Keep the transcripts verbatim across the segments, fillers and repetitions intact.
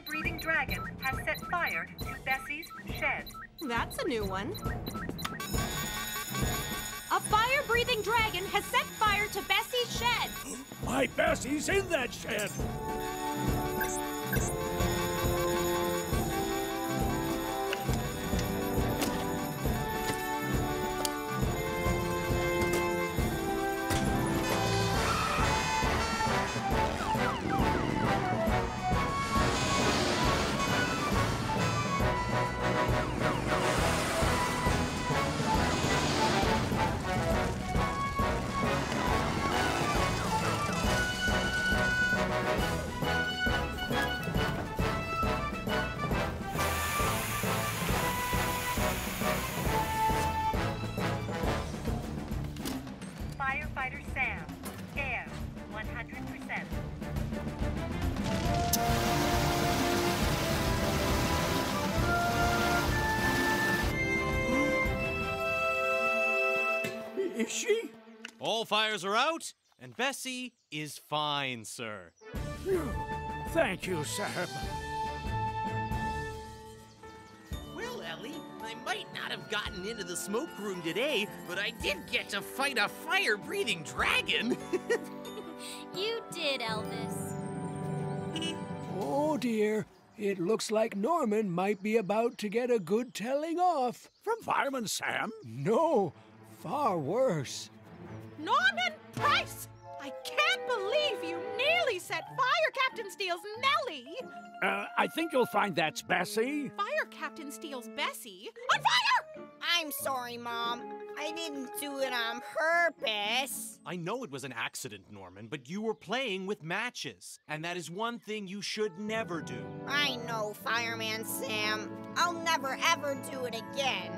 fire-breathing dragon has set fire to Bessie's shed. That's a new one. A fire-breathing dragon has set fire to Bessie's shed. My Bessie's in that shed. Is she? All fires are out, and Bessie is fine, sir. Thank you, Sam. Well, Ellie, I might not have gotten into the smoke room today, but I did get to fight a fire-breathing dragon. You did, Elvis. Oh, dear. It looks like Norman might be about to get a good telling off. From Fireman Sam? No. Far worse. Norman Price! I can't believe you nearly set Fire Captain Steele's Nellie! Uh, I think you'll find that's Bessie. Fire Captain Steele's Bessie? On fire! I'm sorry, Mom. I didn't do it on purpose. I know it was an accident, Norman, but you were playing with matches. And that is one thing you should never do. I know, Fireman Sam. I'll never, ever do it again.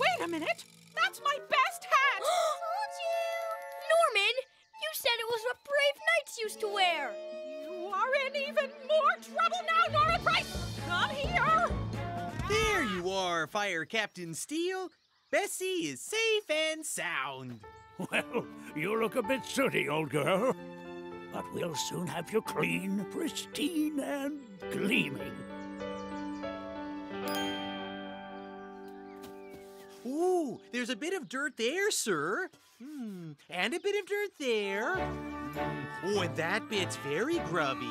Wait a minute! That's my best hat! Told you! Norman, you said it was what brave knights used to wear! You are in even more trouble now, Norman Price! Come here! There you are, Fire Captain Steele. Bessie is safe and sound. Well, you look a bit sooty, old girl. But we'll soon have you clean, pristine, and gleaming. Ooh, there's a bit of dirt there, sir. Hmm, and a bit of dirt there. Oh, and that bit's very grubby.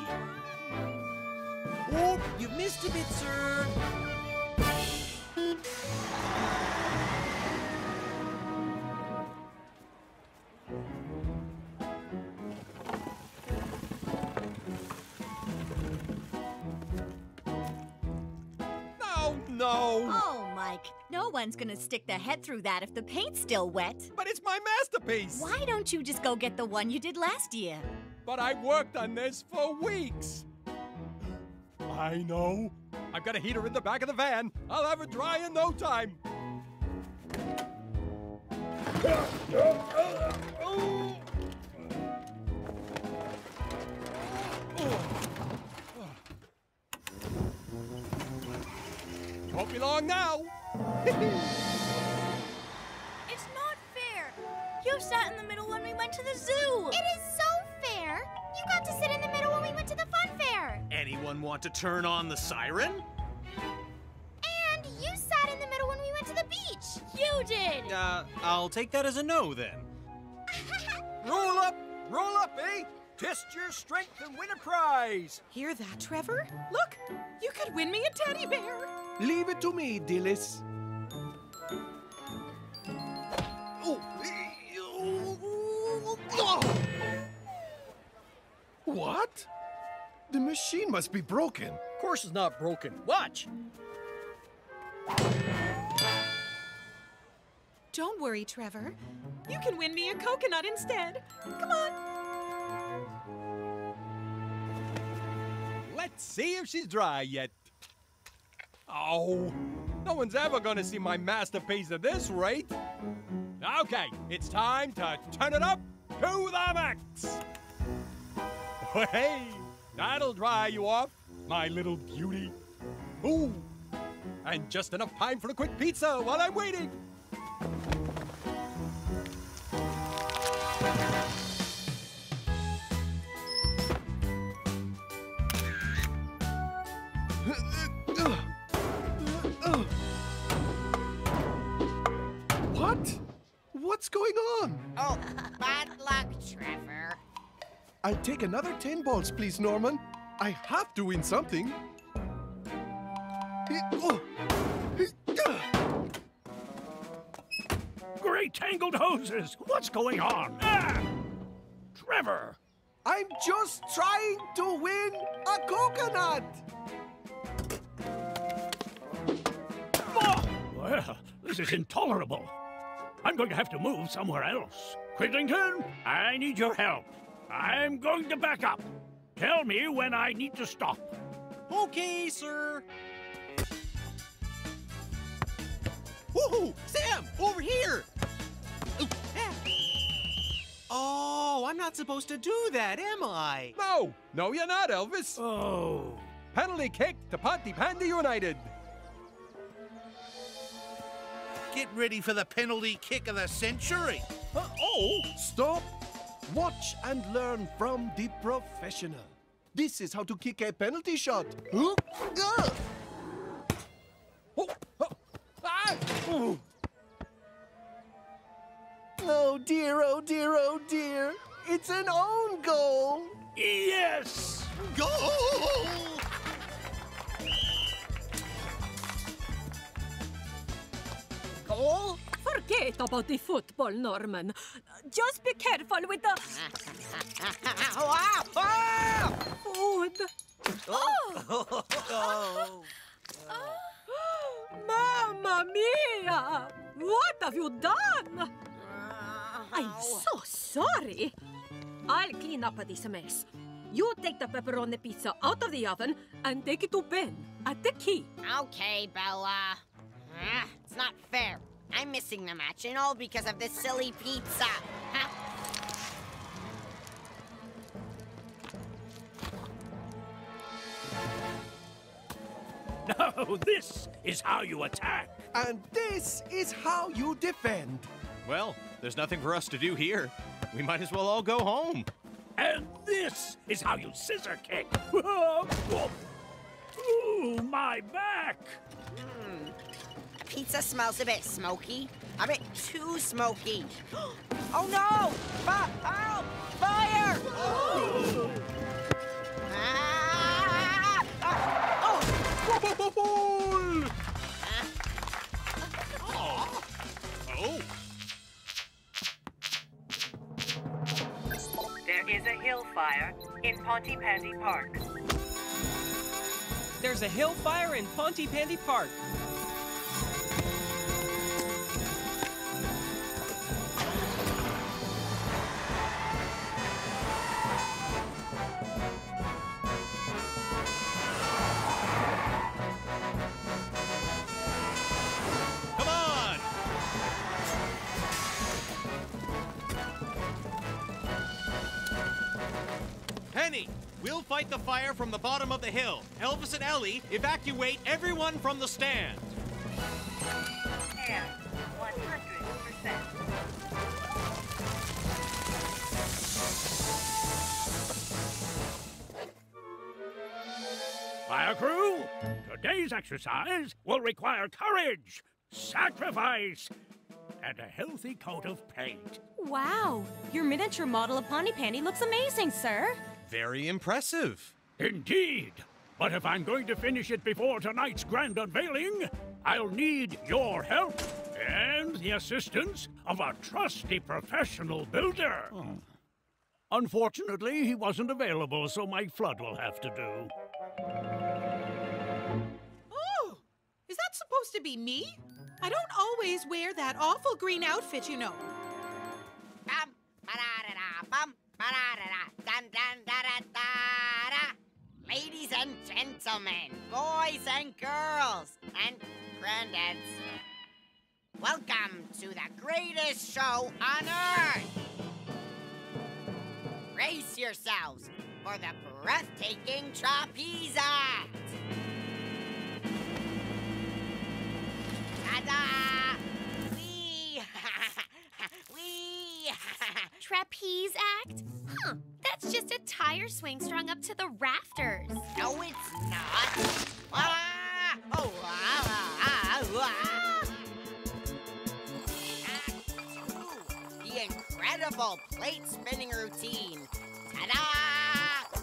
Oh, you missed a bit, sir. No, no. Oh. Mike, no one's gonna stick their head through that if the paint's still wet. But it's my masterpiece! Why don't you just go get the one you did last year? But I worked on this for weeks. I know. I've got a heater in the back of the van. I'll have it dry in no time. Won't be long now. It's not fair. You sat in the middle when we went to the zoo. It is so fair. You got to sit in the middle when we went to the fun fair. Anyone want to turn on the siren? And you sat in the middle when we went to the beach. You did. Uh, I'll take that as a no then. Roll up, roll up, eh? Test your strength and win a prize. Hear that, Trevor? Look, you could win me a teddy bear. Leave it to me, Dilys. What? The machine must be broken. Of course it's not broken. Watch. Don't worry, Trevor. You can win me a coconut instead. Come on. Let's see if she's dry yet. Oh, no one's ever gonna see my masterpiece at this rate. Okay, it's time to turn it up to the max. Hey, that'll dry you off, my little beauty. Ooh, and just enough time for a quick pizza while I'm waiting. What? What's going on? Oh, bad luck, Trevor. I'll take another ten balls, please, Norman. I have to win something. Great tangled hoses! What's going on? Ah! Trevor! I'm just trying to win a coconut! Oh! Well, this is intolerable. I'm going to have to move somewhere else. Quiddlington, I need your help. I'm going to back up. Tell me when I need to stop. Okay, sir. Woohoo! Sam, over here! Oh, I'm not supposed to do that, am I? No! No, you're not, Elvis! Oh. Penalty kick to Pontypandy United. Get ready for the penalty kick of the century. Uh, oh, stop! Watch and learn from the professional. This is how to kick a penalty shot. Huh? Uh! Oh! Oh dear, oh dear, oh dear. It's an own goal. Yes! Goal! Goal? Forget about the football, Norman. Just be careful with the... Food. Oh! Oh. Mamma mia! What have you done? I'm so sorry. I'll clean up this mess. You take the pepperoni pizza out of the oven and take it to Ben at the key. Okay, Bella. Uh, it's not fair. I'm missing the match and all because of this silly pizza. Huh? No, this is how you attack. And this is how you defend. Well, there's nothing for us to do here. We might as well all go home. And this is how you scissor kick. Ooh, my back. Mm. Pizza smells a bit smoky. A bit too smoky. Oh, no! F help! Fire! Oh. Ah! Ah! Oh. Oh. There is a hill fire in Pontypandy Park. There's a hill fire in Pontypandy Park. We'll fight the fire from the bottom of the hill. Elvis and Ellie, evacuate everyone from the stand. And one hundred percent. Fire crew, today's exercise will require courage, sacrifice, and a healthy coat of paint. Wow, your miniature model of Pontypandy looks amazing, sir. Very impressive. Indeed. But if I'm going to finish it before tonight's grand unveiling, I'll need your help and the assistance of a trusty professional builder. Hmm. Unfortunately, he wasn't available, so Mike Flood will have to do. Oh, is that supposed to be me? I don't always wear that awful green outfit, you know. Bum, ba-da-da-da, bum. Ladies and gentlemen, boys and girls, and granddads, welcome to the greatest show on Earth! Brace yourselves for the breathtaking trapeze act! Ta-da! Wee! Wee! trapeze act? Huh, that's just a tire swing strung up to the rafters. No, it's not. Ah! Oh, ah, ah, ah, ah. Ooh, the incredible plate spinning routine. Ta-da!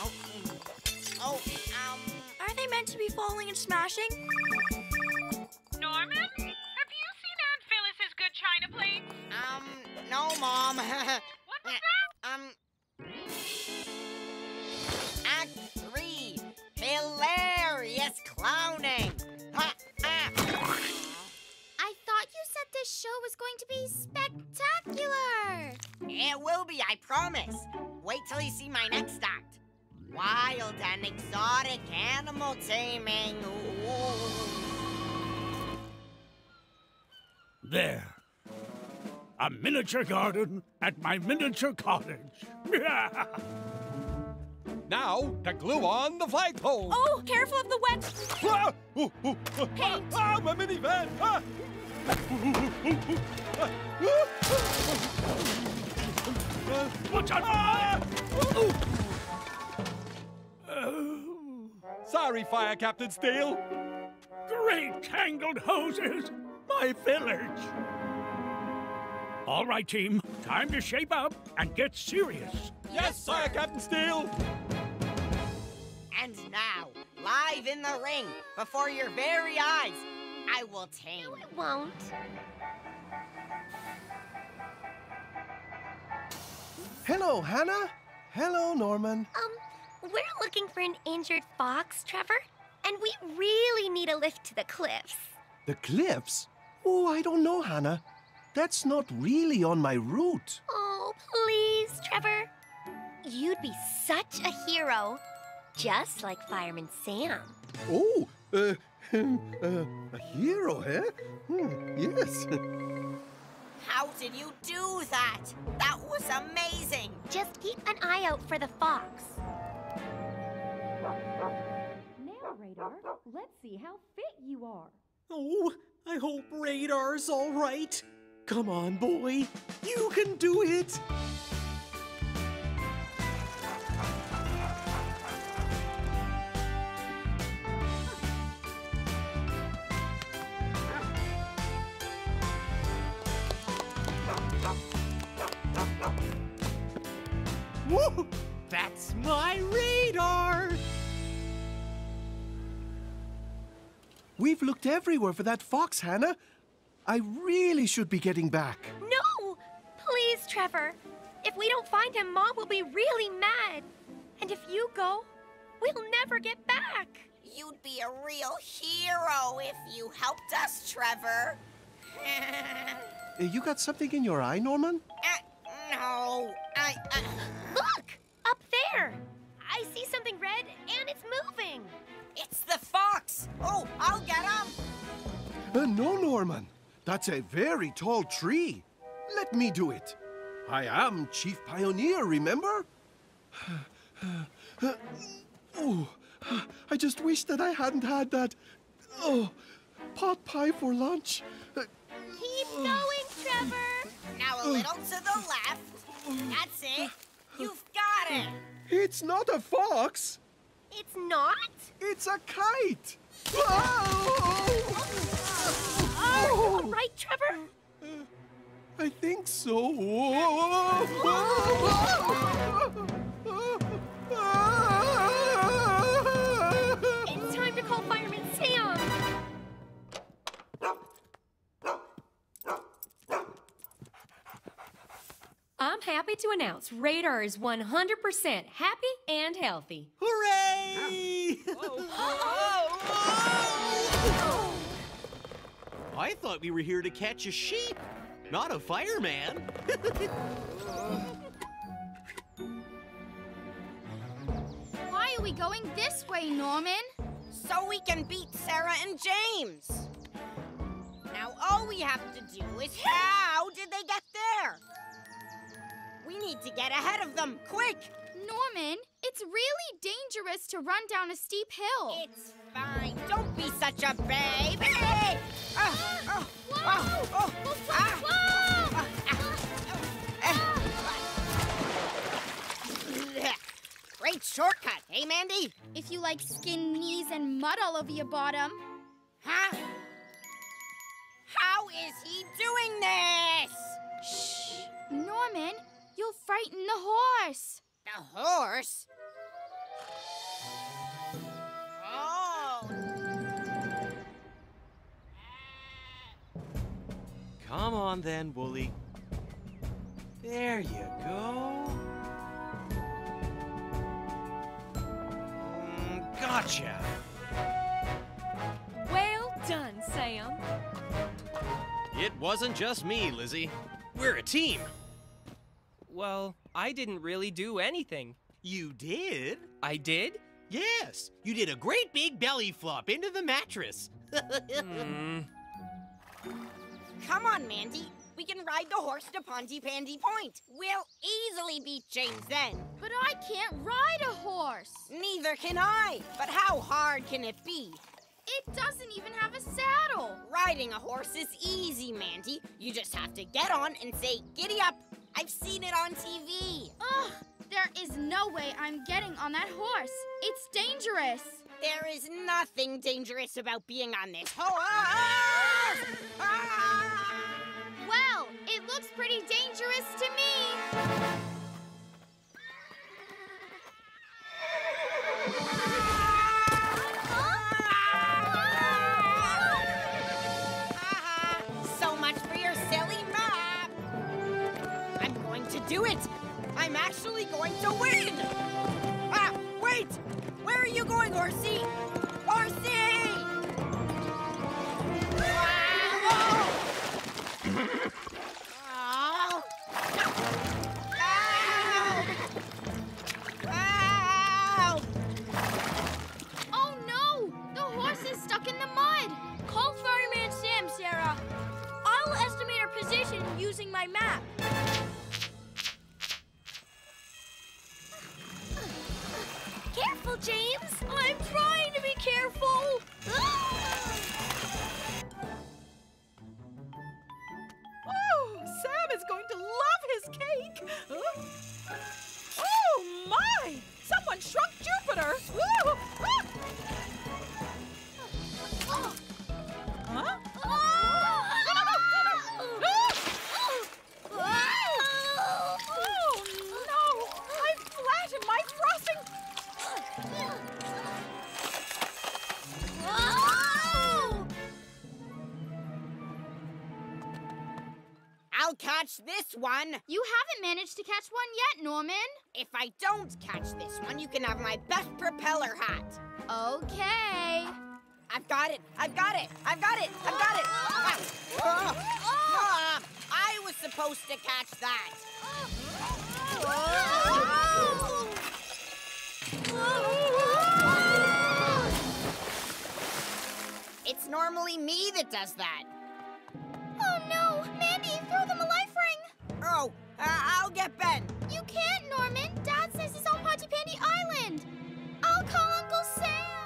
Oh, oh, um... Are they meant to be falling and smashing? Norman? China plates? Um, no, Mom. What was that? Um, Act three, hilarious clowning. Ha, ha. I thought you said this show was going to be spectacular. It will be, I promise. Wait till you see my next act. Wild and exotic animal taming. Ooh. There. A miniature garden at my miniature cottage. Now to glue on the flagpole. Oh, careful of the wet. Ah, ooh, ooh, ah, paint. Ah, my minivan. Ah. Watch out. Ah. Oh. Sorry, Fire Captain Steele. Great tangled hoses. My village. All right, team. Time to shape up and get serious. Yes, Fire Captain Steele. And now, live in the ring, before your very eyes, I will tame. No, it won't. Hello, Hannah. Hello, Norman. Um, we're looking for an injured fox, Trevor, and we really need a lift to the cliffs. The cliffs? Oh, I don't know, Hannah. That's not really on my route. Oh, please, Trevor. You'd be such a hero, just like Fireman Sam. Oh, uh, uh, a hero, eh? Hmm, yes. How did you do that? That was amazing. Just keep an eye out for the fox. Now, Radar, let's see how fit you are. Oh, I hope Radar's all right. Come on, boy. You can do it. Woo! That's my Radar. We've looked everywhere for that fox, Hannah. I really should be getting back. No! Please, Trevor. If we don't find him, Mom will be really mad. And if you go, we'll never get back. You'd be a real hero if you helped us, Trevor. You got something in your eye, Norman? Uh, no, I... Uh... Look! Up there! I see something red, and it's moving. It's the fox! Oh, I'll get him! Uh, no, Norman. That's a very tall tree. Let me do it. I am Chief Pioneer, remember? Oh, I just wish that I hadn't had that oh, pot pie for lunch. Keep going, Trevor. Now a little to the left. That's it. You've got it. It's not a fox. It's not? It's a kite! Whoa! Oh, are you all right, Trevor? Uh, I think so. It's time to call Fireman Sam! I'm happy to announce Radar is one hundred percent happy and healthy. Hooray! Oh. Whoa. Oh. Oh. I thought we were here to catch a sheep, not a fireman. Why are we going this way, Norman? So we can beat Sarah and James. Now all we have to do is how did they get there? We need to get ahead of them, quick! Norman, it's really dangerous to run down a steep hill. It's fine. Don't be such a baby! Hey! Ah, ah, whoa! Ah, oh, we'll ah, ah, ah, ah, ah, ah, ah. shortcut, eh, Mandy? If you like skin knees and mud all over your bottom. Huh? How is he doing this? Shh. Norman, you'll frighten the horse. The horse? Oh. Come on then, Wooly. There you go. Mm, gotcha. Well done, Sam. It wasn't just me, Lizzie. We're a team. Well, I didn't really do anything. You did? I did? Yes. You did a great big belly flop into the mattress. mm. Come on, Mandy. We can ride the horse to Pontypandy Point. We'll easily beat James then. But I can't ride a horse. Neither can I. But how hard can it be? It doesn't even have a saddle. Riding a horse is easy, Mandy. You just have to get on and say, giddy up. I've seen it on T V. Ugh, there is no way I'm getting on that horse. It's dangerous. There is nothing dangerous about being on this horse. Well, it looks pretty dangerous to me. So much for your silly map. I'm going to do it. I'm actually going to win. Ah, wait. Where are you going, horsey? Horsey! Oh. Ow. Ow. Oh no! The horse is stuck in the mud! Call Fireman Sam, Sarah. I'll estimate our position using my map. Careful, James! I'm trying to be careful! Oh, Sam is going to love his cake! Huh? Oh, my! Someone shrunk Jupiter! Woo! Ah! Oh. Huh? Oh. No, no, no, no, no. Oh. Oh. Oh, no! I'm flat in my frosting! Oh. I'll catch this one. You haven't managed to catch one yet, Norman. If I don't catch this one, you can have my best propeller hat. Okay. I've got it. I've got it. I've got it. I've got it. Oh. Oh. Oh. Oh. I was supposed to catch that. Oh. Oh. Oh. It's normally me that does that. Oh, no! Mandy, throw them a life ring! Oh, uh, I'll get Ben. You can't, Norman. Dad says he's on Pontypandy Island. I'll call Uncle Sam.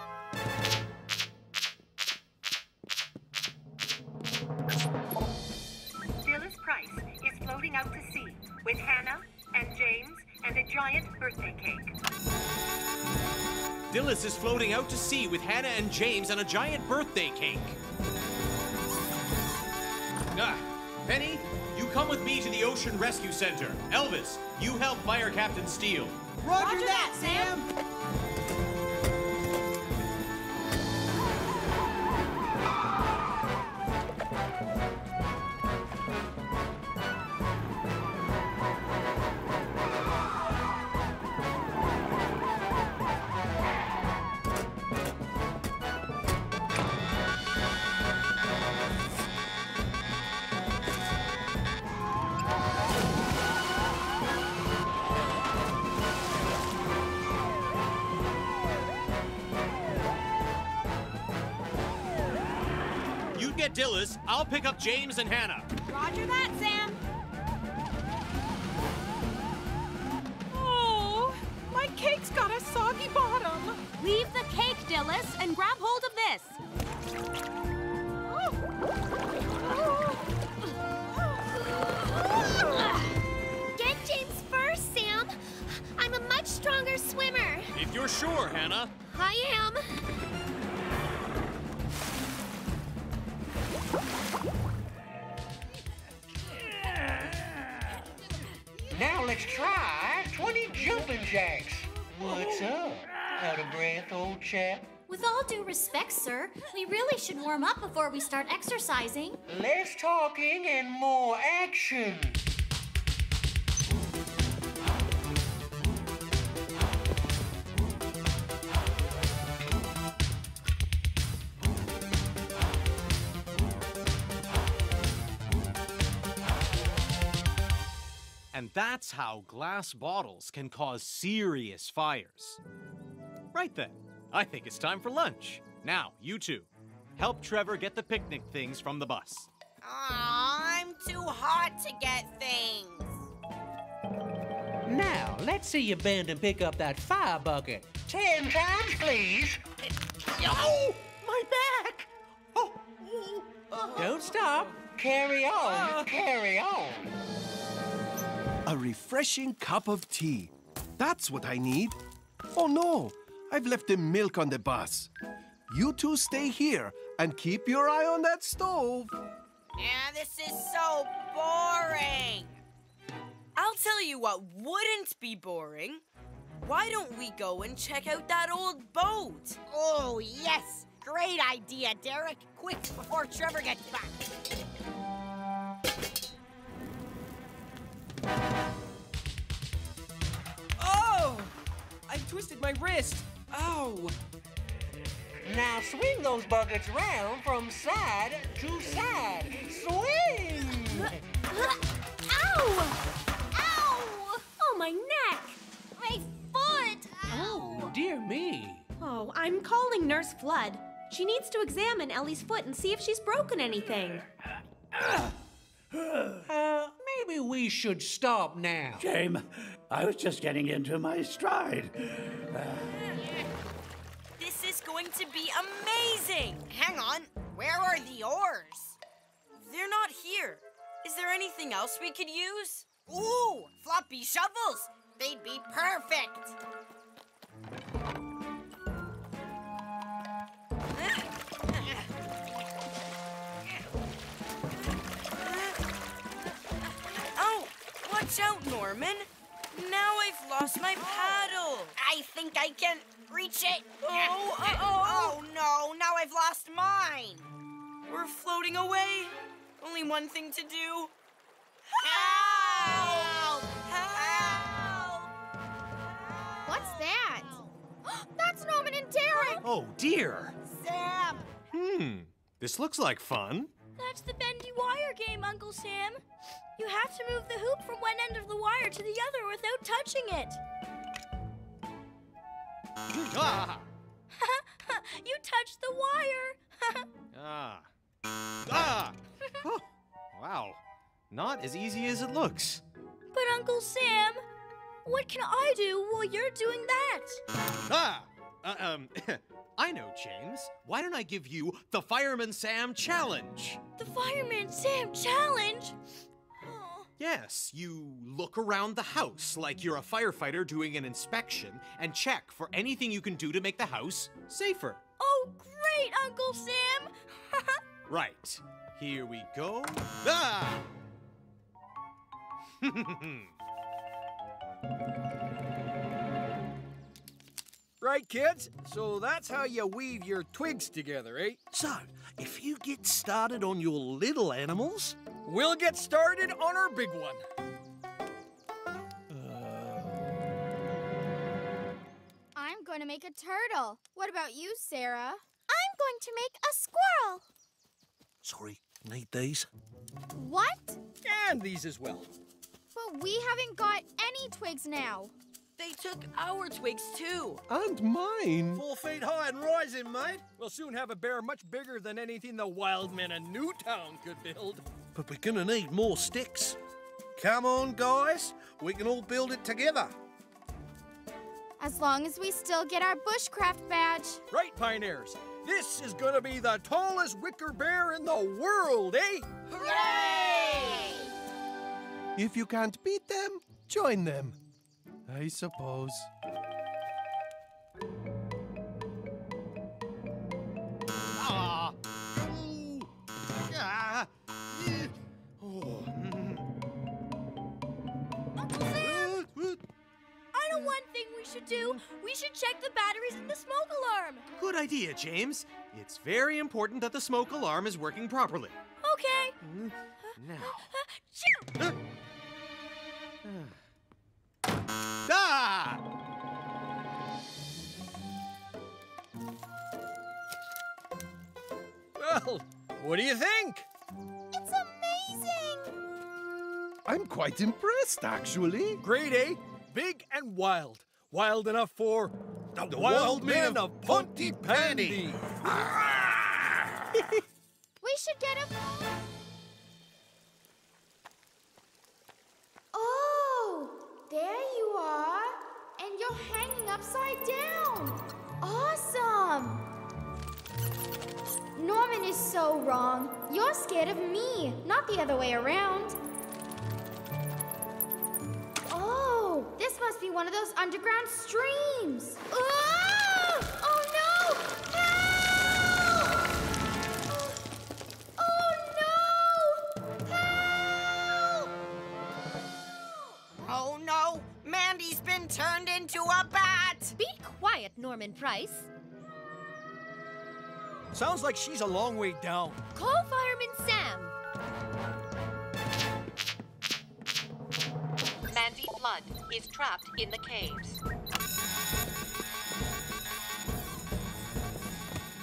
Dilys Price is floating out to sea with Hannah and James and a giant birthday cake. Dilys is floating out to sea with Hannah and James and a giant birthday cake. Ah, Penny, you come with me to the Ocean Rescue Center. Elvis, you help Fire Captain Steele. Roger, Roger that, Sam! Dilys, I'll pick up James and Hannah. Roger that, Sam. Oh, my cake's got a soggy bottom. Leave the cake, Dilys, and grab hold of this. Get James first, Sam. I'm a much stronger swimmer. If you're sure, Hannah. I am. Now let's try twenty jumping jacks. What's up? Out of breath, old chap? With all due respect, sir, we really should warm up before we start exercising. Less talking and more action. And that's how glass bottles can cause serious fires. Right then, I think it's time for lunch. Now, you two, help Trevor get the picnic things from the bus. Aw, I'm too hot to get things. Now, let's see you bend and pick up that fire bucket. Ten times, please. Oh, my back! Oh. Don't stop. Carry on, uh. carry on. A refreshing cup of tea. That's what I need. Oh no, I've left the milk on the bus. You two stay here and keep your eye on that stove. Yeah, this is so boring. I'll tell you what wouldn't be boring. Why don't we go and check out that old boat? Oh, yes. Great idea, Derek. Quick, before Trevor gets back. Oh! I twisted my wrist. Ow! Now swing those buckets round from side to side. Swing! Ow! Ow! Oh, my neck! My foot! Ow! Oh, dear me. Oh, I'm calling Nurse Flood. She needs to examine Ellie's foot and see if she's broken anything. Uh, maybe we should stop now. James, I was just getting into my stride. Uh... This is going to be amazing. Hang on, where are the oars? They're not here. Is there anything else we could use? Ooh, floppy shovels. They'd be perfect. Watch out, Norman. Now I've lost my paddle. I think I can reach it. Oh, uh-oh. Oh, no. Now I've lost mine. We're floating away. Only one thing to do. Help! Help! Help! Help! What's that? That's Norman and Derek. Oh, dear. Sam. Hmm. This looks like fun. That's the bendy wire game, Uncle Sam. You have to move the hoop from one end of the wire to the other without touching it. Ah. You touched the wire. Ah. Ah. Oh, wow. Not as easy as it looks. But, Uncle Sam, what can I do while you're doing that? Ah. Uh, um... I know, James. Why don't I give you the Fireman Sam Challenge? The Fireman Sam Challenge? Oh. Yes, you look around the house like you're a firefighter doing an inspection and check for anything you can do to make the house safer. Oh, great, Uncle Sam! Right. Here we go. Ah! Right, kids? So that's how you weave your twigs together, eh? So, if you get started on your little animals... We'll get started on our big one. Uh... I'm going to make a turtle. What about you, Sarah? I'm going to make a squirrel. Sorry, need these? What? And these as well. But we haven't got any twigs now. They took our twigs, too. And mine. Four feet high and rising, mate. We'll soon have a bear much bigger than anything the wild men of Newtown could build. But we're gonna need more sticks. Come on, guys. We can all build it together. As long as we still get our bushcraft badge. Right, pioneers. This is gonna be the tallest wicker bear in the world, eh? Hooray! If you can't beat them, join them. I suppose. one thing we should do. We should check the batteries in the smoke alarm. Good idea, James. It's very important that the smoke alarm is working properly. Okay. Mm, now. Ah! Well, what do you think? It's amazing! I'm quite impressed, actually. Grade A, big and wild. Wild enough for the, the wild men of Pontypandy. We should get a... Oh, there you are. And you're hanging upside down. Awesome! Norman is so wrong. You're scared of me, not the other way around. Oh, this must be one of those underground streams. Oh, oh no! Help! Oh no! Help! Oh no! Mandy's been turned into a bat! Be quiet, Norman Price. Sounds like she's a long way down. Call Fireman Sam. Mandy Blood is trapped in the caves.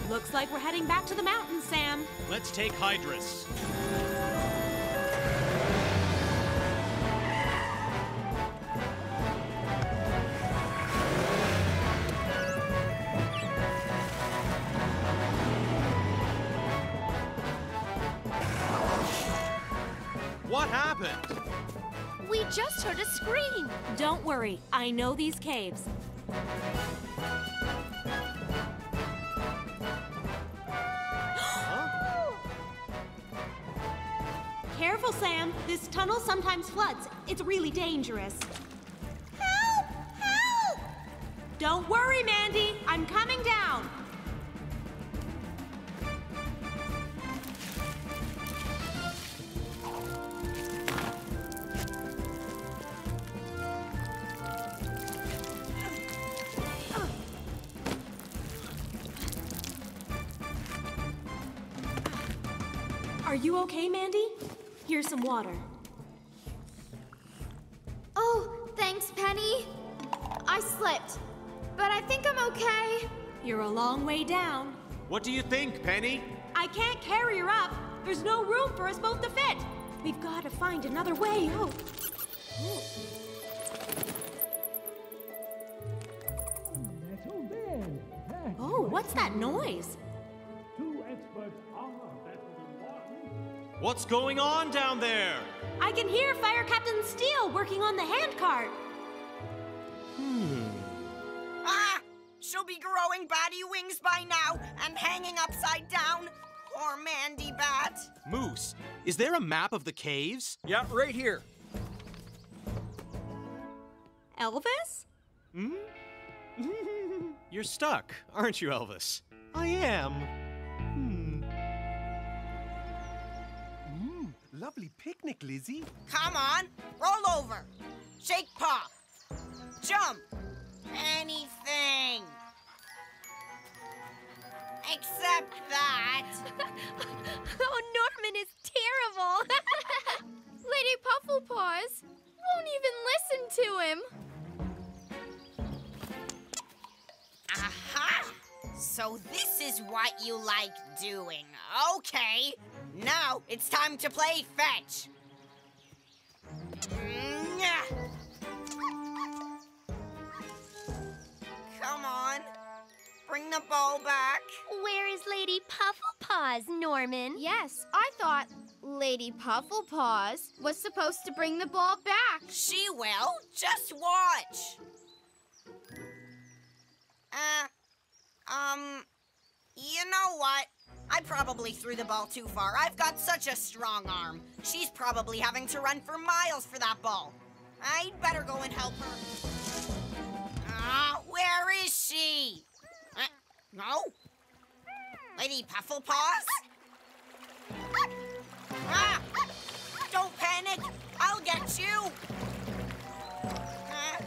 Looks like we're heading back to the mountain, Sam. Let's take Hydrus. We just heard a scream. Don't worry, I know these caves. Huh? Careful, Sam. This tunnel sometimes floods. It's really dangerous. Help! Help! Don't worry, Mandy. I'm coming down. Are you okay, Mandy? Here's some water. Oh, thanks, Penny. I slipped, but I think I'm okay. You're a long way down. What do you think, Penny? I can't carry her up. There's no room for us both to fit. We've got to find another way out. Oh. Oh, what's that noise? What's going on down there? I can hear Fire Captain Steele working on the handcart. Hmm. Ah! She'll be growing batty wings by now and hanging upside down. Poor Mandy Bat. Moose, is there a map of the caves? Yeah, right here. Elvis? Hmm? You're stuck, aren't you, Elvis? I am. Lovely picnic, Lizzie. Come on, roll over. Shake paw. Jump. Anything. Except that. Oh, Norman is terrible. Lady Pufflepaws won't even listen to him. Aha! So this is what you like doing. Okay. Now it's time to play fetch. Come on, bring the ball back. Where is Lady Pufflepaws, Norman? Yes, I thought Lady Pufflepaws was supposed to bring the ball back. She will. Just watch. Uh, um, you know what? I probably threw the ball too far. I've got such a strong arm. She's probably having to run for miles for that ball. I'd better go and help her. Ah, oh, where is she? Uh, no? Lady Pufflepaws? Ah! Don't panic. I'll get you. Uh, uh.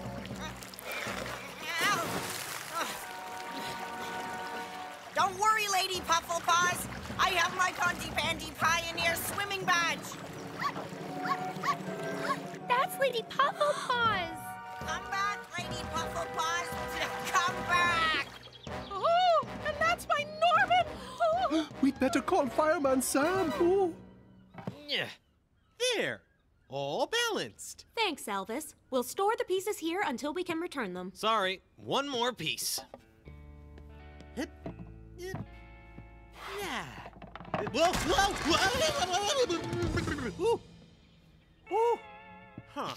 Pufflepaws. I have my Pontypandy Pioneer swimming badge. That's Lady Pufflepaws. Come back, Lady Pufflepaws. Come back. Oh, and that's my Norman. Oh. We'd better call Fireman Sam. Oh. There. All balanced. Thanks, Elvis. We'll store the pieces here until we can return them. Sorry, one more piece. Hip, hip, yeah. Whoa, whoa, whoa. Ooh. Ooh. Huh.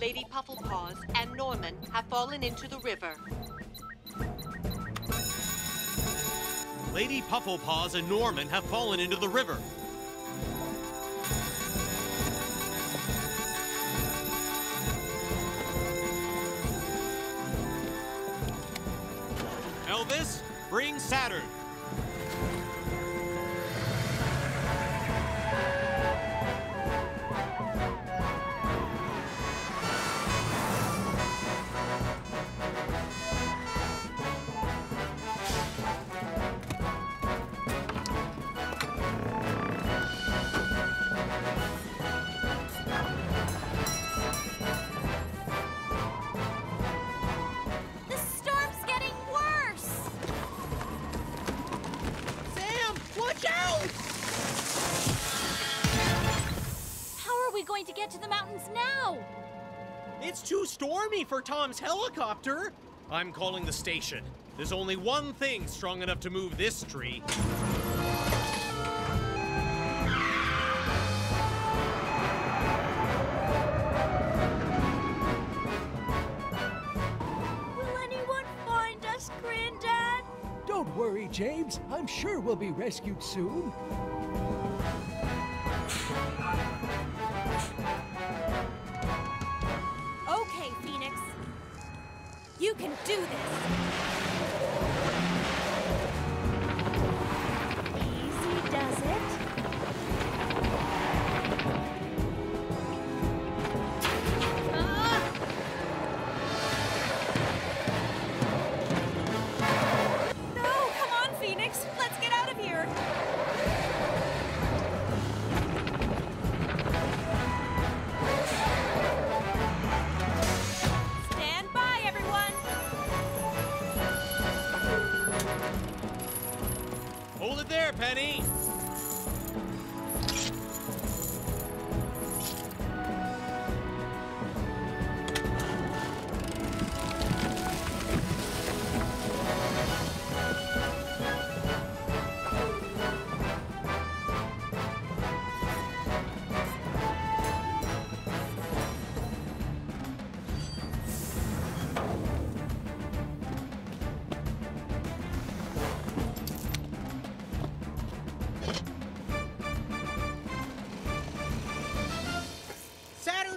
Lady Pufflepaws and Norman have fallen into the river. Lady Pufflepaws and Norman have fallen into the river. Elvis, bring Saturn. Stormy for Tom's helicopter. I'm calling the station. There's only one thing strong enough to move this tree. Will anyone find us, Granddad? Don't worry, James. I'm sure we'll be rescued soon. You can do this! Easy does it. Ah! No, come on, Phoenix. Let's get out of here. There, Penny.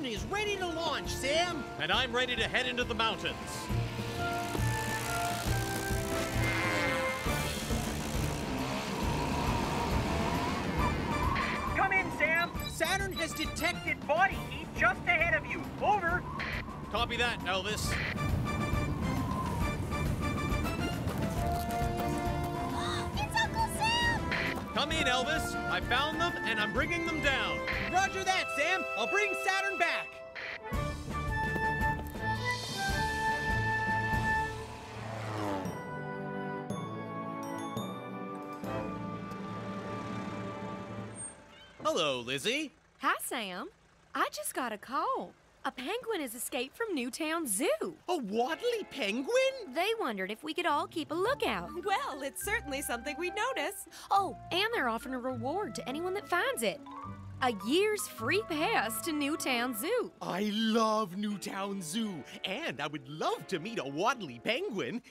Is ready to launch, Sam. And I'm ready to head into the mountains. Come in, Sam. Saturn has detected body heat just ahead of you. Over. Copy that, Elvis. It's Uncle Sam! Come in, Elvis. I found them, and I'm bringing them down. Roger that, Sam. I'll bring Saturn back. Hello, Lizzie. Hi, Sam. I just got a call. A penguin has escaped from Newtown Zoo. A Waddly penguin? They wondered if we could all keep a lookout. Well, it's certainly something we notice. Oh, and they're offering a reward to anyone that finds it. A year's free pass to Newtown Zoo. I love Newtown Zoo, and I would love to meet a Waddly penguin.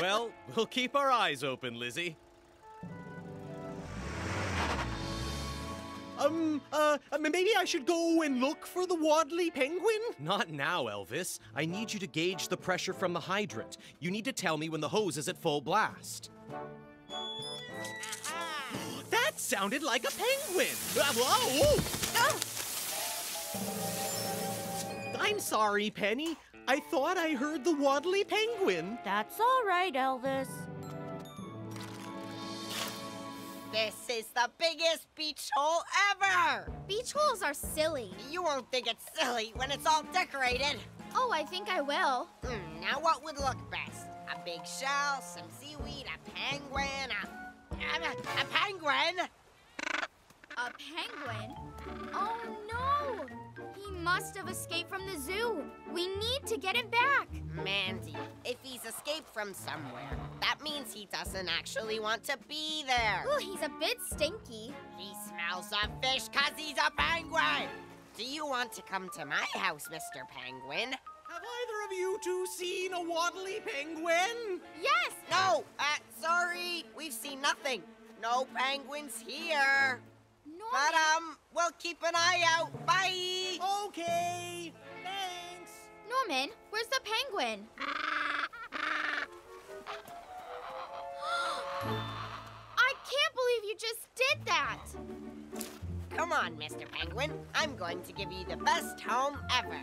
Well, we'll keep our eyes open, Lizzie. Um, uh, maybe I should go and look for the Waddly penguin? Not now, Elvis. I need you to gauge the pressure from the hydrant. You need to tell me when the hose is at full blast. Aha! That sounded like a penguin! Uh, whoa! Oh! I'm sorry, Penny. I thought I heard the Waddly Penguin. That's all right, Elvis. This is the biggest beach hole ever! Beach holes are silly. You won't think it's silly when it's all decorated. Oh, I think I will. Mm, now what would look best? A big shell, some seaweed, a penguin, a... A, a penguin! A penguin? Oh, no! He must have escaped from the zoo. We need to get him back. Mandy, if he's escaped from somewhere, that means he doesn't actually want to be there. Ooh, he's a bit stinky. He smells of fish because he's a penguin. Do you want to come to my house, Mister Penguin? Have either of you two seen a Waddly Penguin? Yes. No, uh, sorry. We've seen nothing. No penguins here. But, um, we'll keep an eye out. Bye! Okay, thanks. Norman, where's the penguin? I can't believe you just did that! Come on, Mister Penguin. I'm going to give you the best home ever.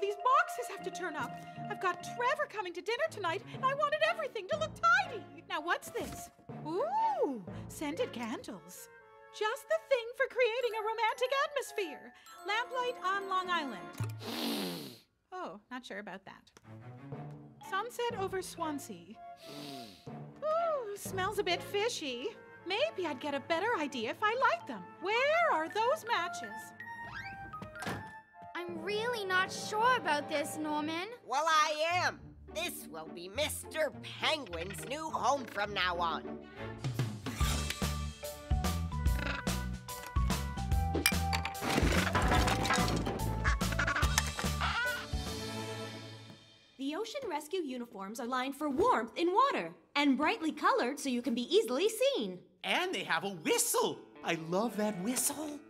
These boxes have to turn up. I've got Trevor coming to dinner tonight, and I wanted everything to look tidy. Now, what's this? Ooh, scented candles. Just the thing for creating a romantic atmosphere. Lamplight on Long Island. Oh, not sure about that. Sunset over Swansea. Ooh, smells a bit fishy. Maybe I'd get a better idea if I light them. Where are those matches? I'm really not sure about this, Norman. Well, I am. This will be Mister Penguin's new home from now on. The ocean rescue uniforms are lined for warmth in water and brightly colored so you can be easily seen. And they have a whistle. I love that whistle.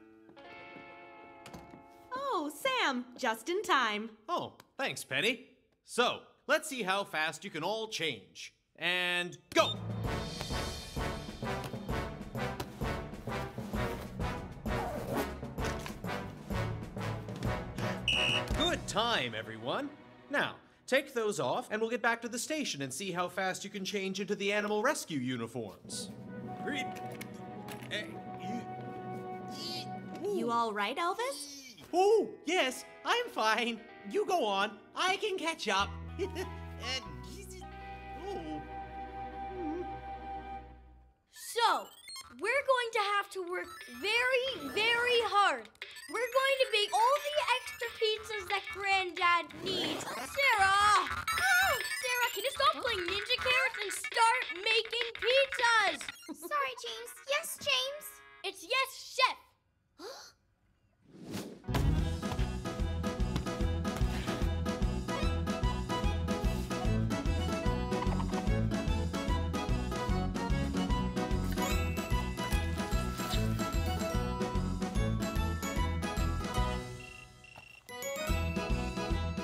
Oh, Sam, just in time. Oh, thanks, Penny. So, let's see how fast you can all change. And go! Good time, everyone. Now, take those off and we'll get back to the station and see how fast you can change into the animal rescue uniforms. You all right, Elvis? Oh, yes, I'm fine. You go on. I can catch up. So, we're going to have to work very, very hard. We're going to make all the extra pizzas that Granddad needs. Sarah! Oh, Sarah, can you stop playing Ninja Carrots and start making pizzas? Sorry, James. Yes, James. It's yes, Chef.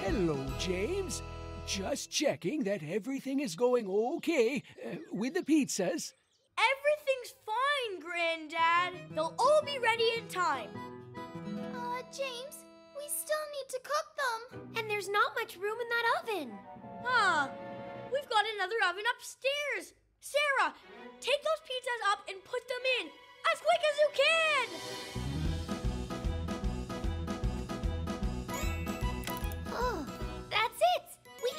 Hello, James. Just checking that everything is going okay uh, with the pizzas. Everything's fine, Granddad. They'll all be ready in time. Uh, James, we still need to cook them. And there's not much room in that oven. Huh. We've got another oven upstairs. Sarah, take those pizzas up and put them in as quick as you can.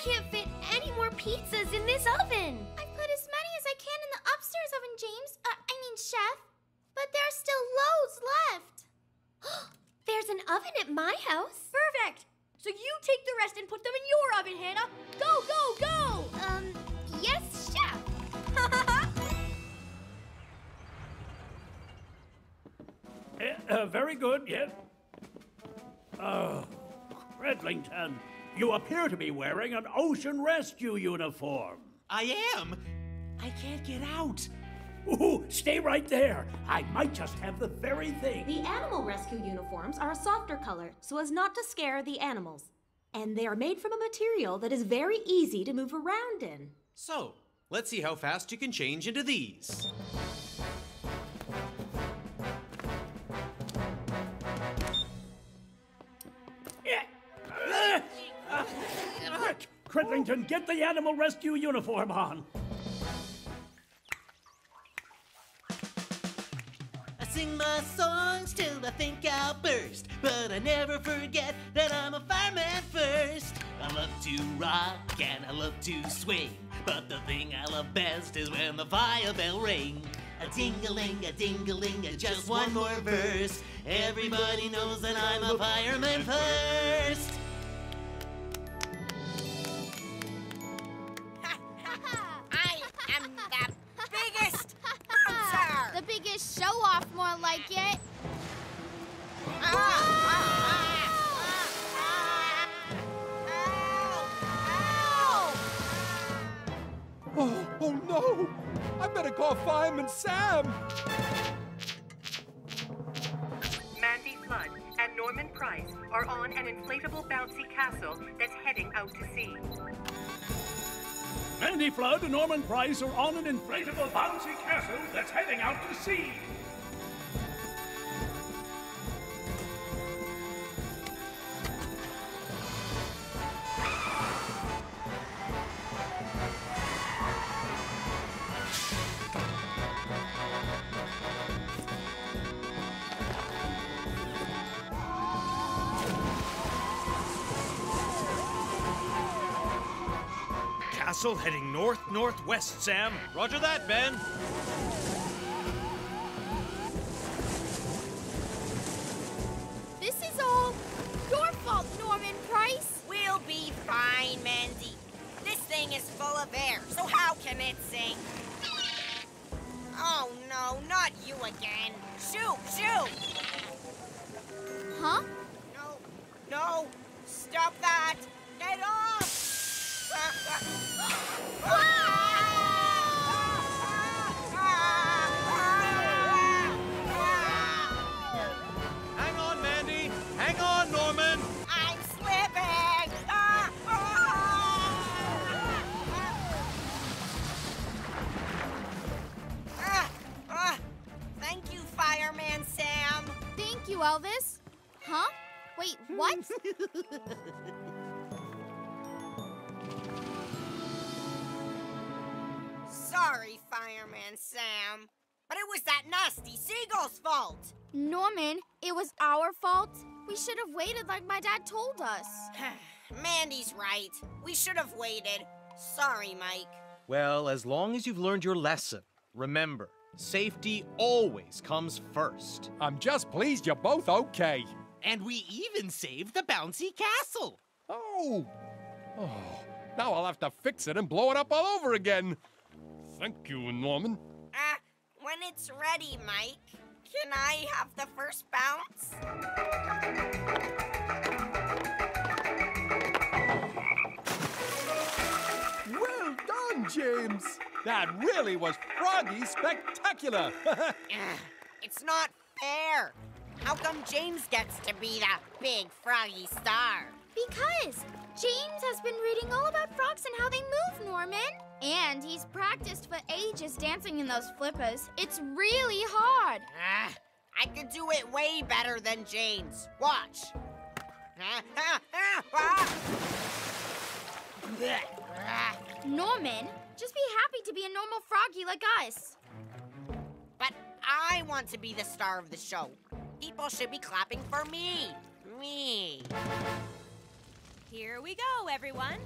Can't fit any more pizzas in this oven. I've put as many as I can in the upstairs oven, James. Uh, I mean, Chef. But there's still loads left. There's an oven at my house. Perfect. So you take the rest and put them in your oven, Hannah. Go, go, go. Um, yes, Chef. uh, uh, very good, yes. Yeah. Oh, Quiddlington. You appear to be wearing an ocean rescue uniform. I am. I can't get out. Ooh, stay right there. I might just have the very thing. The animal rescue uniforms are a softer color so as not to scare the animals. And they are made from a material that is very easy to move around in. So, let's see how fast you can change into these. Quiddlington, get the animal rescue uniform on. I sing my songs till I think I'll burst, but I never forget that I'm a fireman first. I love to rock and I love to swing, but the thing I love best is when the fire bell rings. A ding-a-ling, a ding-a-ling, a just one more verse. Everybody knows that I'm a fireman first. I am the biggest bouncer. The biggest show-off, more like it. Ah! Oh, oh no! I better call Fireman Sam! Mandy Flood and Norman Price are on an inflatable bouncy castle that's heading out to sea. Mandy Flood and Norman Price are on an inflatable bouncy castle that's heading out to sea. Heading north, northwest, Sam. Roger that, Ben. This is all your fault, Norman Price. We'll be fine, Mandy. This thing is full of air, so how can it sink? Oh, no, not you again. Shoot, shoot. Huh? No, no. Stop that. Get off. Hang on, Mandy. Hang on, Norman. I'm slipping. Uh, uh, thank you, Fireman Sam. Thank you, Elvis. Huh? Wait, what? Sorry, Fireman Sam, but it was that nasty seagull's fault. Norman, it was our fault. We should have waited like my dad told us. Mandy's right. We should have waited. Sorry, Mike. Well, as long as you've learned your lesson, remember, safety always comes first. I'm just pleased you're both okay. And we even saved the bouncy castle. Oh. Oh. Now I'll have to fix it and blow it up all over again. Thank you, Norman. Uh, when it's ready, Mike, can I have the first bounce? Well done, James. That really was froggy spectacular. uh, it's not fair. How come James gets to be that big froggy star? Because James has been reading all about frogs and how they move, Norman. And he's practiced for ages dancing in those flippers. It's really hard. Uh, I could do it way better than James. Watch. Norman, just be happy to be a normal froggy like us. But I want to be the star of the show. People should be clapping for me. Me. Here we go, everyone.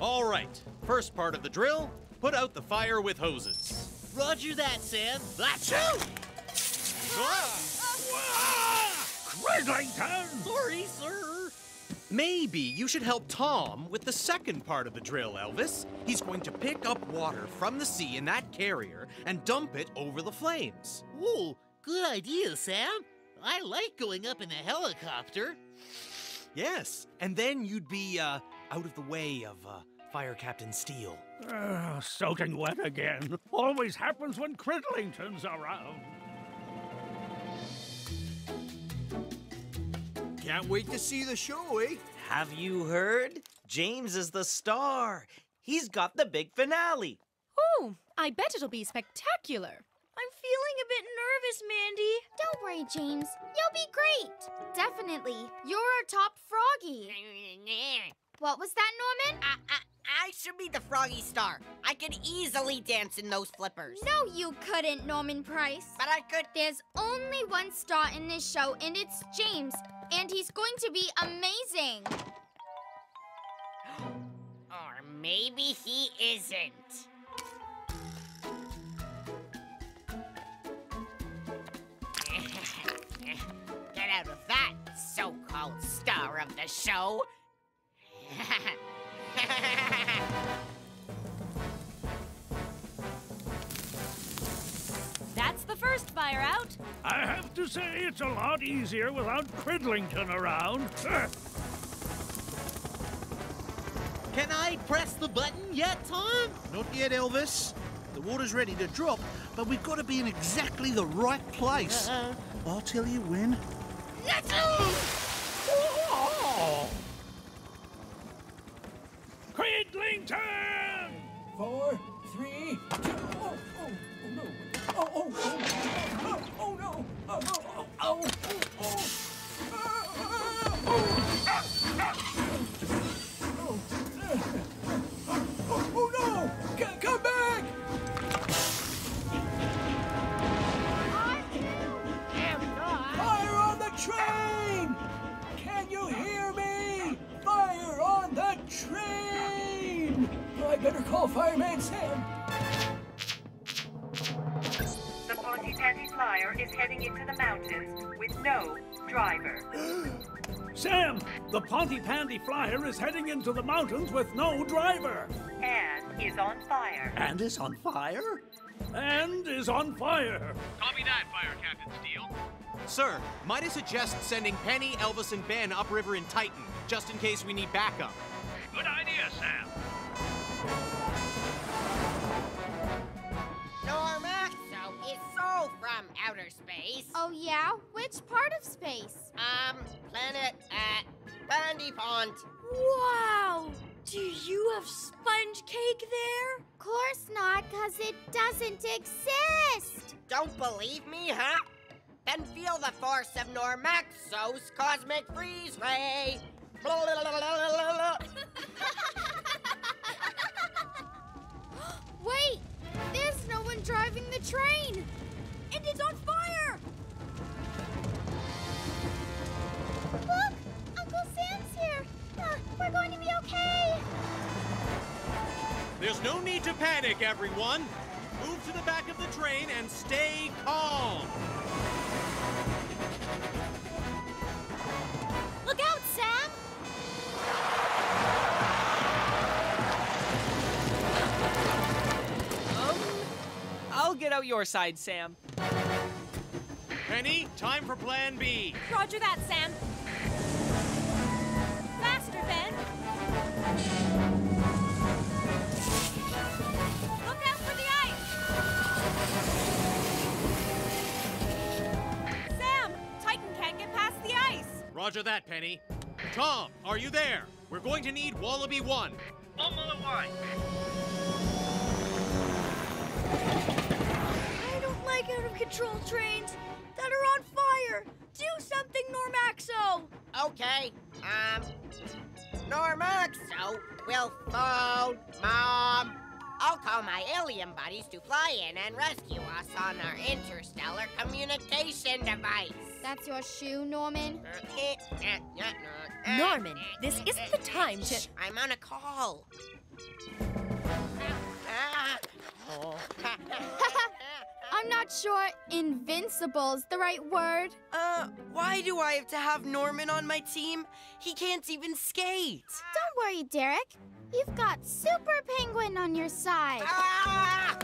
All right, first part of the drill, put out the fire with hoses. Roger that, Sam. Let's shoot! Quiddlington! Sorry, sir. Maybe you should help Tom with the second part of the drill, Elvis. He's going to pick up water from the sea in that carrier and dump it over the flames. Whoa, good idea, Sam. I like going up in a helicopter. Yes, and then you'd be, uh... out of the way of uh, Fire Captain Steele. Uh, soaking wet again. Always happens when Quiddlington's around. Can't wait to see the show, eh? Have you heard? James is the star. He's got the big finale. Oh, I bet it'll be spectacular. I'm feeling a bit nervous, Mandy. Don't worry, James. You'll be great. Definitely. You're our top froggy. What was that, Norman? I, I, I should be the Froggy Star. I could easily dance in those flippers. No, you couldn't, Norman Price. But I could. There's only one star in this show, and it's James. And he's going to be amazing. Or maybe he isn't. Get out of that so-called star of the show. That's the first fire out. I have to say it's a lot easier without Quiddlington around. Can I press the button yet, Tom? Not yet, Elvis. The water's ready to drop, but we've got to be in exactly the right place. Uh-uh. I'll tell you when. Let's go! Quiddlington! Four, three, two. Oh, oh, oh no! Oh, oh, oh, oh, oh no! Oh, oh, oh, oh, oh, oh! Oh no! C come back! Fire on the train! Can you hear me? Fire on the train! I better call Fireman Sam. The Pontypandy flyer is heading into the mountains with no driver. Sam, the Pontypandy flyer is heading into the mountains with no driver. And is on fire. And is on fire? And is on fire. Copy that, Fire Captain Steele. Sir, might I suggest sending Penny, Elvis, and Ben upriver in Titan, just in case we need backup? Good idea, Sam. Normaxo is so from outer space. Oh, yeah? Which part of space? Um, planet at Pontypandy Point. Wow! Do you have sponge cake there? Course not, because it doesn't exist. Don't believe me, huh? Then feel the force of Normaxo's cosmic freeze ray. Blah, blah, blah, blah, blah. Wait! There's no one driving the train! And it's on fire! Look! Uncle Sam's here! Uh, we're going to be okay! There's no need to panic, everyone! Move to the back of the train and stay calm! Look out, Sam! I'll get out your side, Sam. Penny, time for plan B. Roger that, Sam. Faster, Ben. Look out for the ice. Sam, Titan can't get past the ice. Roger that, Penny. Tom, are you there? We're going to need Wallaby one. Wallaby one. Like out-of-control trains that are on fire. Do something, Normaxo! Okay, um, Normaxo will phone Mom. I'll call my alien buddies to fly in and rescue us on our interstellar communication device. That's your shoe, Norman? Norman, this isn't the time to... Shh, I'm on a call. I'm not sure invincible's the right word. Uh, why do I have to have Norman on my team? He can't even skate. Don't worry, Derek. You've got Super Penguin on your side. Ah!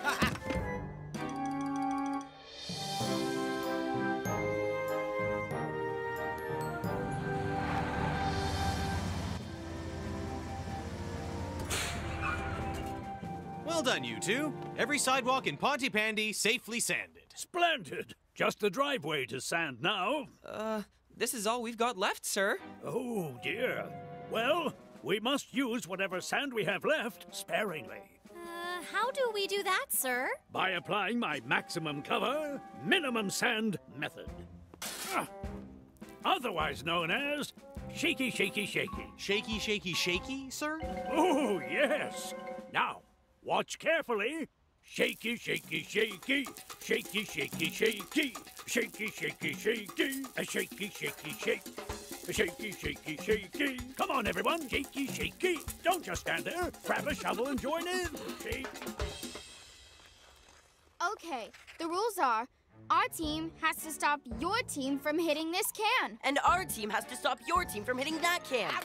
Well done, you two. Every sidewalk in Pontypandy safely sanded. Splendid. Just the driveway to sand now. Uh, this is all we've got left, sir. Oh, dear. Well, we must use whatever sand we have left sparingly. Uh, how do we do that, sir? By applying my maximum cover, minimum sand method. Otherwise known as Shaky, shaky, shaky. Shaky, shaky, shaky, sir? Oh, yes. Now, watch carefully. Shaky, shaky, shaky. Shaky, shaky, shaky. Shaky, shaky, shaky. A shaky, shaky, shake. A shaky, shaky, shaky. Come on, everyone. Shaky, shaky. Don't just stand there. Grab a shovel and join in. Shake. Okay, the rules are... Our team has to stop your team from hitting this can. And our team has to stop your team from hitting that can. Well,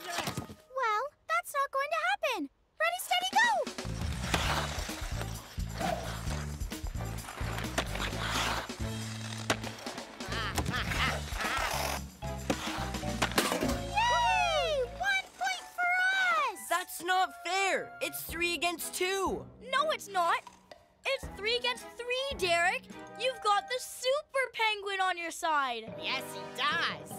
that's not going to happen. Ready, steady, go! Yay! One point for us! That's not fair. It's three against two. No, it's not. It's three against three, Derek. You've got the Super Penguin on your side. Yes, he does.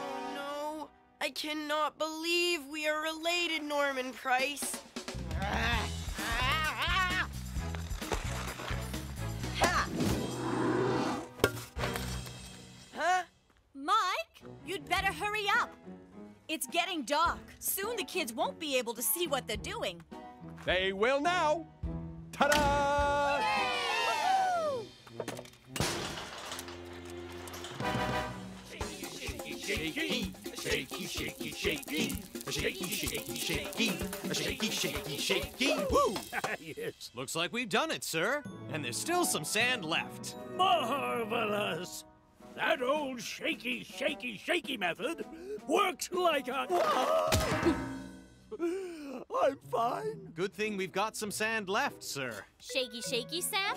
Oh, no. I cannot believe we are related, Norman Price. Ah, ah, ah. Ha. Huh? Mike, you'd better hurry up. It's getting dark. Soon the kids won't be able to see what they're doing. They will now. Ta-da! Shaky, shaky, shaky, shaky, shaky, shaky, shaky, shaky, shaky, shaky, shaky, shaky, woo! Yes. Looks like we've done it, sir. And there's still some sand left. Marvelous! That old shaky, shaky, shaky method works like a... I'm fine. Good thing we've got some sand left, sir. Shaky, shaky, Sam?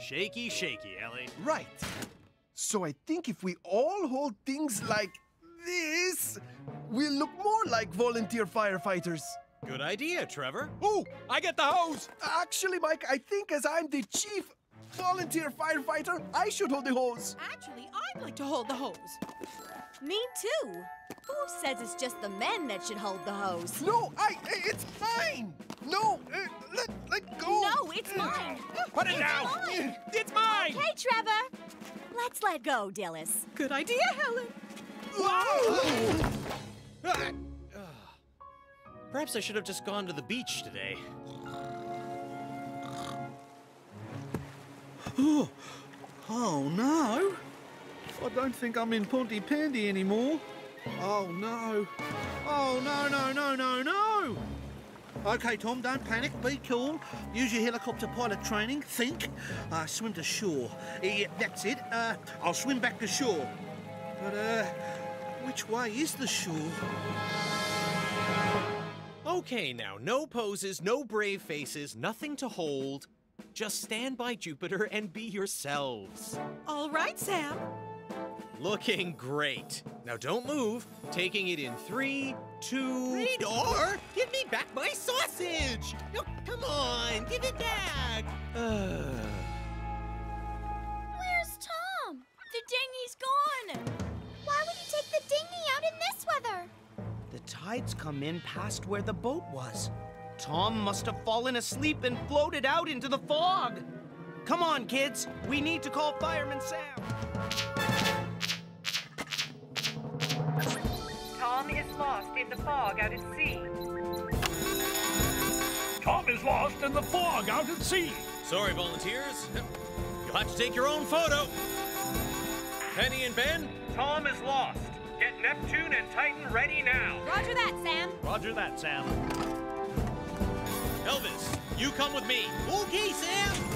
Shaky, shaky, Ellie. Right. So I think if we all hold things like this, we'll look more like volunteer firefighters. Good idea, Trevor. Ooh, I get the hose. Actually, Mike, I think as I'm the chief volunteer firefighter, I should hold the hose. Actually, I'd like to hold the hose. Me too. Who says it's just the men that should hold the hose? No, I, it's mine. No, uh, let, let go. No, it's mine. Put it it's down. Mine. It's mine. Okay, Trevor. Let's let go, Dilys. Good idea, Helen. Whoa. Perhaps I should have just gone to the beach today. Oh, oh no. I don't think I'm in Pontypandy anymore. Oh, no. Oh, no, no, no, no, no! OK, Tom, don't panic. Be cool. Use your helicopter pilot training. Think. Uh, swim to shore. Yeah, that's it. Uh, I'll swim back to shore. But, uh, which way is the shore? OK, now, no poses, no brave faces, nothing to hold. Just stand by Jupiter and be yourselves. All right, Sam. Looking great. Now don't move. Taking it in three, two... Radar! Give me back my sausage! No, come on, give it back! Uh... Where's Tom? The dinghy's gone! Why would he take the dinghy out in this weather? The tides come in past where the boat was. Tom must have fallen asleep and floated out into the fog. Come on, kids. We need to call Fireman Sam. Tom is lost in the fog out at sea. Tom is lost in the fog out at sea. Sorry, volunteers. You'll have to take your own photo. Penny and Ben? Tom is lost. Get Neptune and Titan ready now. Roger that, Sam. Roger that, Sam. Elvis, you come with me. Okay, Sam.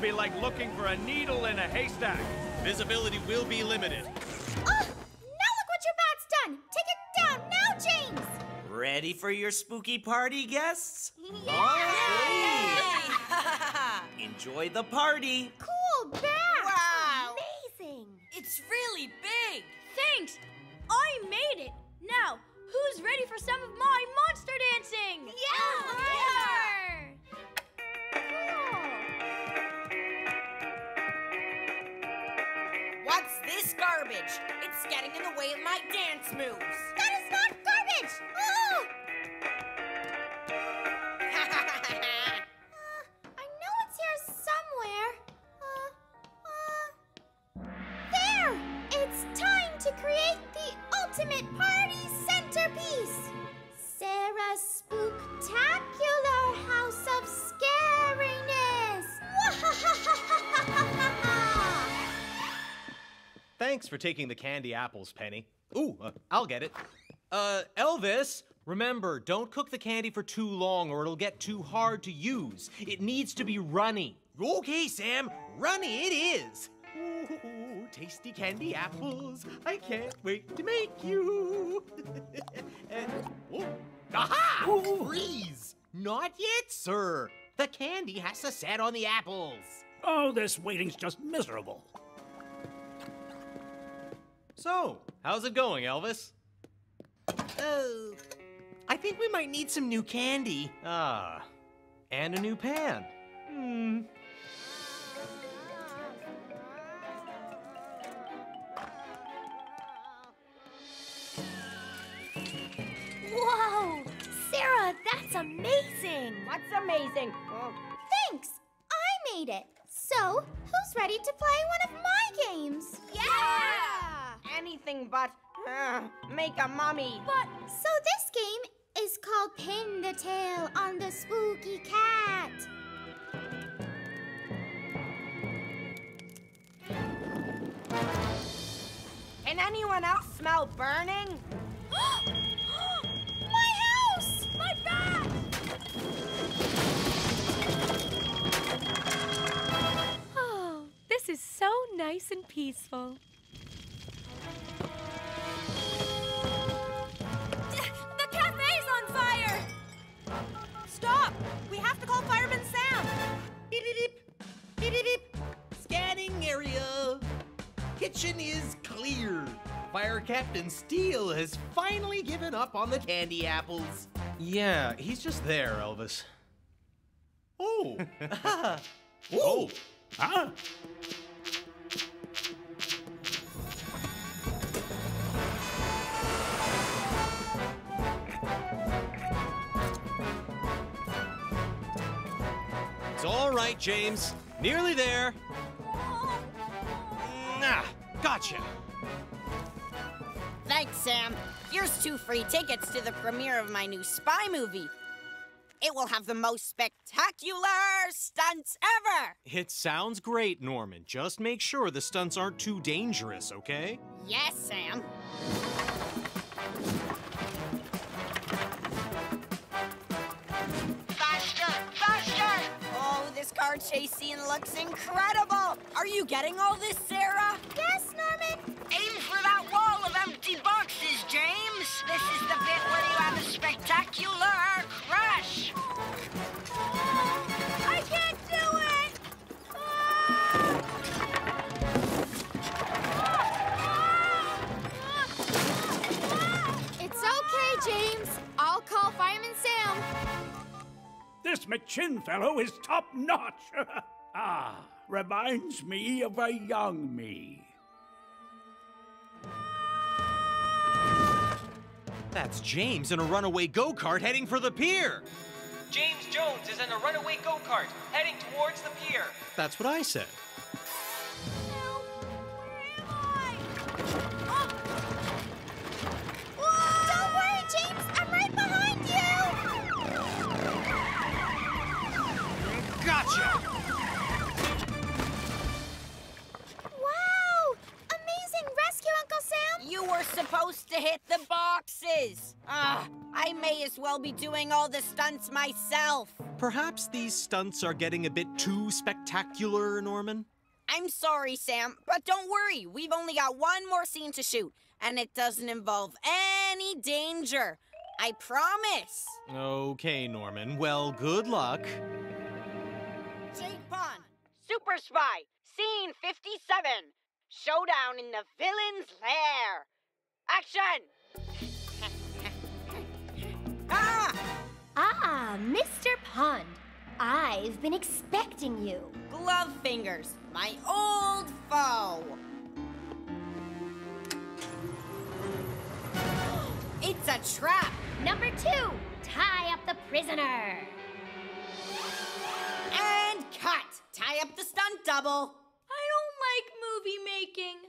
Be like looking for a needle in a haystack. Visibility will be limited. Oh, now look what your bat's done! Take it down now, James! ready for your spooky party, guests? Yeah! Yay! Enjoy the party. Cool bats! Wow! Amazing! It's really big. Thanks. I made it. Now, who's ready for some of my monster dancing? Yeah! yeah. yeah. What's this garbage? It's getting in the way of my dance moves. That is not garbage! Oh! uh, I know it's here somewhere. Uh, uh... There! It's time to create the ultimate party centerpiece. Sarah's spooktacular house of scariness. Thanks for taking the candy apples, Penny. Ooh, uh, I'll get it. Uh, Elvis, remember, don't cook the candy for too long or it'll get too hard to use. It needs to be runny. Okay, Sam, runny it is. Ooh, tasty candy apples. I can't wait to make you. and, oh, aha! Ooh. Freeze! Not yet, sir. The candy has to set on the apples. Oh, this waiting's just miserable. So, how's it going, Elvis? Oh, I think we might need some new candy. Ah, and a new pan. Hmm. Whoa! Sarah, that's amazing! What's amazing? Oh. Thanks! I made it! So, who's ready to play one of my games? Yeah! yeah! Anything but uh, make a mummy. But so this game is called Pin the Tail on the Spooky Cat. Can anyone else smell burning? My house! My bat! Oh, this is so nice and peaceful. Stop! We have to call Fireman Sam! Beep, beep, beep, beep, beep. Scanning area. Kitchen is clear. Fire Captain Steele has finally given up on the candy apples. Yeah, he's just there, Elvis. Oh! Whoa! Huh? All right, James. Nearly there. Ah, gotcha. Thanks, Sam. Here's two free tickets to the premiere of my new spy movie. It will have the most spectacular stunts ever. It sounds great, Norman. Just make sure the stunts aren't too dangerous, okay? Yes, Sam. This car chase scene looks incredible! Are you getting all this, Sarah? Yes, Norman! Aim for that wall of empty boxes, James! This is the bit where you have a spectacular crash! I can't do it! Ah! It's okay, James. I'll call Fireman Sam. This McChin fellow is top-notch. Ah, reminds me of a young me. That's James in a runaway go-kart heading for the pier. James Jones is in a runaway go-kart heading towards the pier. That's what I said. Gotcha! Wow! Amazing rescue, Uncle Sam! You were supposed to hit the boxes! Ah, I may as well be doing all the stunts myself. Perhaps these stunts are getting a bit too spectacular, Norman. I'm sorry, Sam, but don't worry. We've only got one more scene to shoot, and it doesn't involve any danger. I promise. Okay, Norman. Well, good luck. Jake Pond. Super Spy. Scene fifty-seven. Showdown in the villain's lair. Action! Ah! Ah, Mister Pond. I've been expecting you. Glove Fingers, my old foe. It's a trap. Number two, tie up the prisoner. And cut. Tie up the stunt double. I don't like movie making.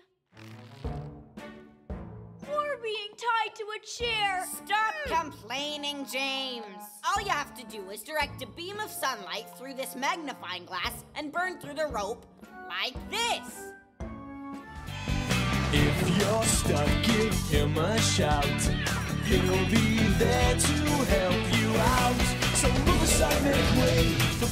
Or being tied to a chair. Stop mm. complaining, James. All you have to do is direct a beam of sunlight through this magnifying glass and burn through the rope like this. If you're stuck, give him a shout. He'll be there to help you out. So move aside and wait. The